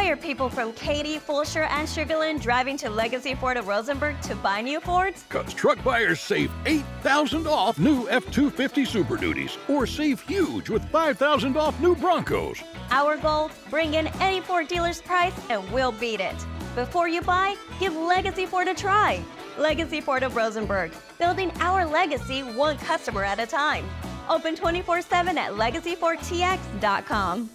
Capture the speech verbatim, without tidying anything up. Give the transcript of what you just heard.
why are people from Katy, Fulshire, and Sugarland driving to Legacy Ford of Rosenberg to buy new Fords? Because truck buyers save eight thousand dollars off new F two fifty Super Duties, or save huge with five thousand dollars off new Broncos. Our goal, bring in any Ford dealer's price and we'll beat it. Before you buy, give Legacy Ford a try. Legacy Ford of Rosenberg, building our legacy one customer at a time. Open twenty-four seven at Legacy Ford T X dot com.